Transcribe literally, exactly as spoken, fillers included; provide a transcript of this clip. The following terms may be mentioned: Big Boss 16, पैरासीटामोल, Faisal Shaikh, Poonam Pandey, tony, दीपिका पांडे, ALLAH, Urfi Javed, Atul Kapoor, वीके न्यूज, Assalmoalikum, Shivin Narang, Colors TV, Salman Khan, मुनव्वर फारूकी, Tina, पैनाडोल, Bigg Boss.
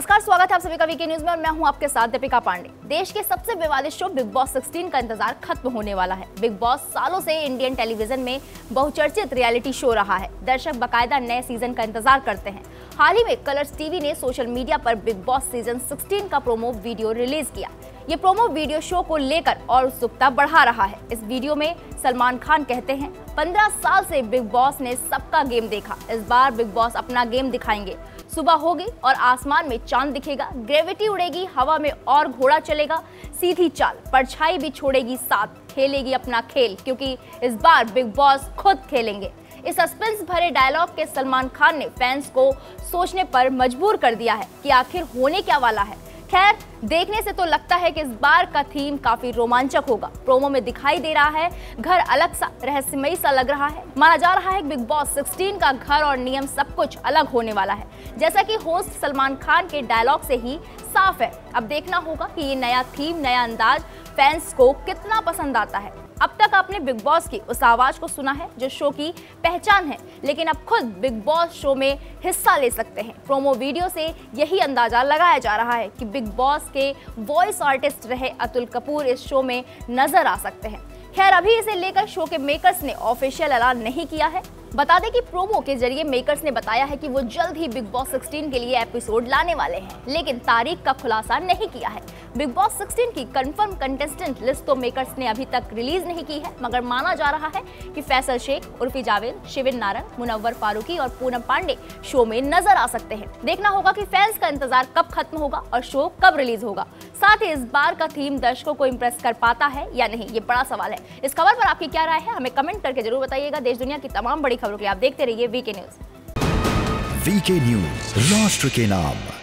नमस्कार, स्वागत है आप सभी का वीके न्यूज में और मैं हूं आपके साथ दीपिका पांडे। देश के सबसे विवादित शो बिग बॉस सोलह का इंतजार खत्म होने वाला है। बिग बॉस सालों से इंडियन टेलीविजन में बहुचर्चित रियलिटी शो रहा है। दर्शक बकायदा नए सीजन का इंतजार करते हैं। हाल ही में कलर्स टीवी ने सोशल मीडिया पर बिग बॉस सीजन सोलह का प्रोमो वीडियो रिलीज किया। ये प्रोमो वीडियो शो को लेकर और उत्सुकता बढ़ा रहा है। इस वीडियो में सलमान खान कहते हैं, पंद्रह साल से बिग बॉस ने सबका गेम देखा, इस बार बिग बॉस अपना गेम दिखाएंगे। सुबह होगी और आसमान में चांद दिखेगा, ग्रेविटी उड़ेगी, हवा में और घोड़ा चलेगा, सीधी चाल, परछाई भी छोड़ेगी साथ, खेलेगी अपना खेल, क्योंकि इस बार बिग बॉस खुद खेलेंगे। इस सस्पेंस भरे डायलॉग के सलमान खान ने फैंस को सोचने पर मजबूर कर दिया है कि आखिर होने क्या वाला है। खैर, देखने से तो लगता है कि इस बार का थीम काफी रोमांचक होगा। प्रोमो में दिखाई दे रहा है घर अलग सा, रहस्यमयी सा लग रहा है। माना जा रहा है कि बिग बॉस सोलह का घर और नियम सब कुछ अलग होने वाला है, जैसा कि होस्ट सलमान खान के डायलॉग से ही साफ है। अब देखना होगा कि ये नया थीम, नया अंदाज फैंस को कितना पसंद आता है। अब तक आपने बिग बॉस की उस आवाज को सुना है जो शो की पहचान है, लेकिन अब खुद बिग बॉस शो में हिस्सा ले सकते हैं। प्रोमो वीडियो से यही अंदाजा लगाया जा रहा है कि बिग बॉस के वॉइस आर्टिस्ट रहे अतुल कपूर इस शो में नजर आ सकते हैं। खैर, अभी इसे लेकर शो के मेकर्स ने ऑफिशियल ऐलान नहीं किया है। बता दें कि प्रोमो के जरिए मेकर्स ने बताया है कि वो जल्द ही बिग बॉस सोलह के लिए एपिसोड लाने वाले हैं, लेकिन तारीख का खुलासा नहीं किया है। बिग बॉस सोलह की कंफर्म कंटेस्टेंट लिस्ट तो मेकर्स ने अभी तक रिलीज नहीं की है, मगर माना जा रहा है कि फैसल शेख, उर्फी जावेद, शिविन नारंग, मुनव्वर फारूकी और पूनम पांडे शो में नजर आ सकते हैं। देखना होगा कि फैंस का इंतजार कब खत्म होगा और शो कब रिलीज होगा। साथ ही इस बार का थीम दर्शकों को इम्प्रेस कर पाता है या नहीं, ये बड़ा सवाल है। इस खबर पर आपकी क्या राय है, हमें कमेंट करके जरूर बताइएगा। देश दुनिया की तमाम बड़ी खबरों के लिए आप देखते रहिए वीके न्यूज। वीके न्यूज, राष्ट्र के नाम।